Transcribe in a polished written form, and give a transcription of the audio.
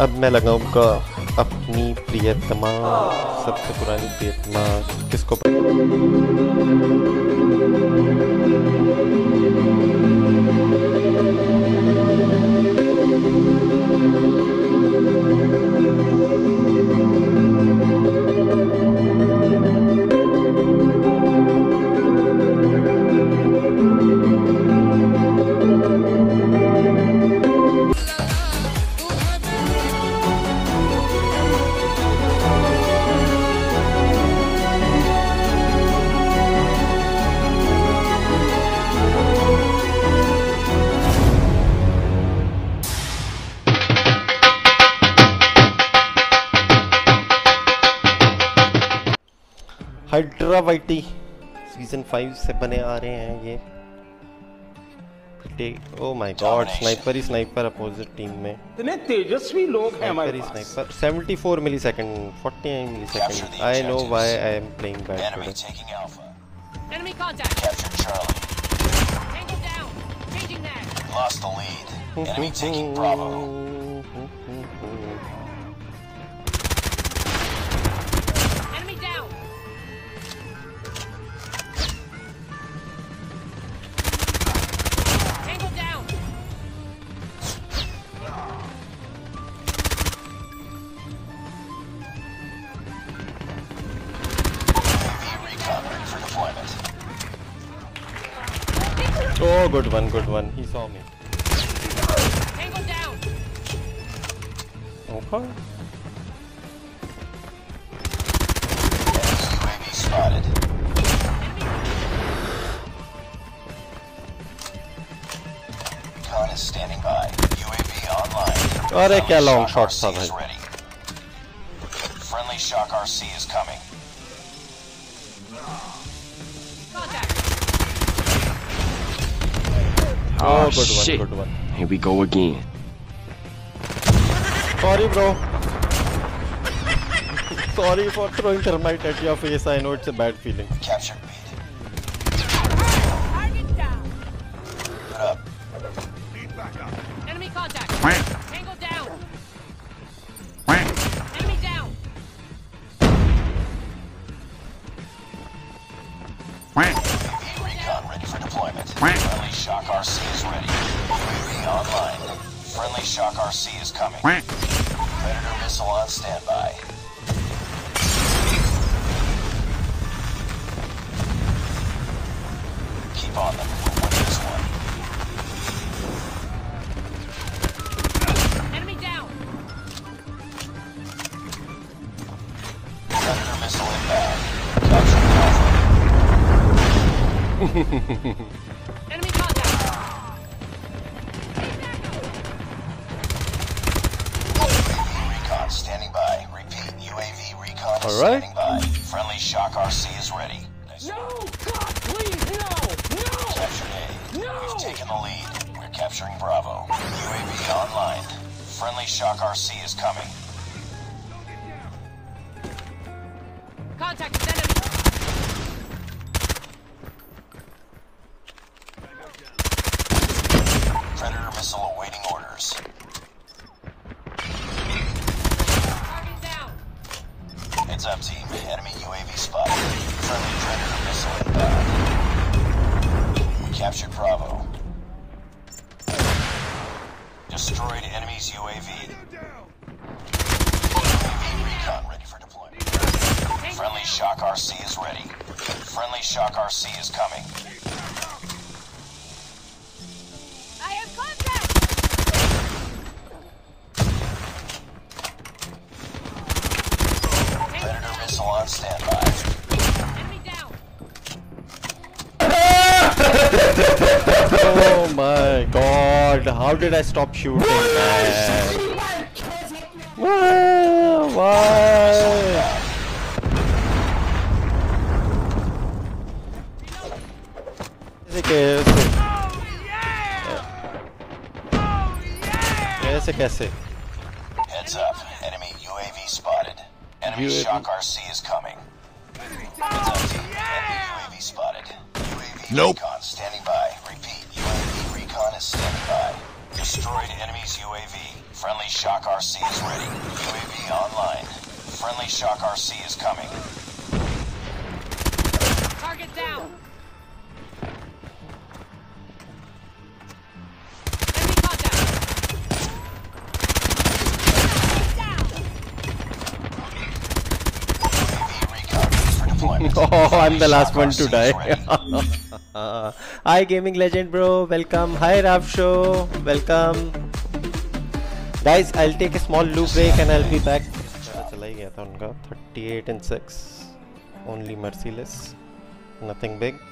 अब मैं लगाऊंगा अपनी प्रियतमा, सबसे पुरानी प्रियतमा किसको। हाइड्रावाइटी सीजन 5 से बने आ रहे हैं ये। ओ माय गॉड, स्नाइपर ही स्नाइपर अपोजिट टीम में इतने तेजस्वी लोग हैं हमारे पास। 74 millisecond, 49 millisecond. I know why I am playing bad today. Enemy contact, capture Charlie, take him down, changing that, lost the lead, enemy taking Bravo. Oh, good one, good one. He saw me. Tango down. Okay. UAV spotted. Khan is standing by. UAV online. अरे क्या long shot था भाई. Friendly shock RC is coming. Oh, good shit. One, good one. Here we go again. Sorry, bro. Sorry for throwing thermite at your face. I know it's a bad feeling. Capture me. Target down. Put up. Lead back up. Enemy contact. Tango down. Enemy down. UAV recon ready for deployment. Shock RC is ready. UAV online. Friendly Shock RC is coming. Predator missile on standby. Keep on them. We'll win this one. Enemy down. Predator missile inbound. Capture Alpha. All right. Friendly Shock RC is ready. Nice. No, God, please, no. Captured A. No. We've taken the lead. We're capturing Bravo. UAV online. Friendly Shock RC is coming. Don't get down. Contact with enemy. Predator missile awaiting orders. Up team, enemy UAV spotted. Friendly Predator missile inbound. We captured Bravo. Destroyed enemy's UAV. UAV recon ready for deployment. Friendly Shock RC is ready. Friendly Shock RC is coming. I have contact! On standby. Enemy down. Oh my god, how did I stop shooting? Why? कैसे? Heads up, enemy UAV spotted. Enemy UAV. Shock RC is coming. Enemy UAV spotted. UAV recon standing by. Repeat, UAV recon is standing by. Destroyed enemy's UAV. Friendly Shock RC is ready. UAV online. Friendly Shock RC is coming. Target down. Oh, I'm the last one to die. Hi gaming legend bro, welcome. Hi Ravsho, welcome. Guys, I'll take a small loop break and I'll be back. 38 and 6. Only merciless. Nothing big.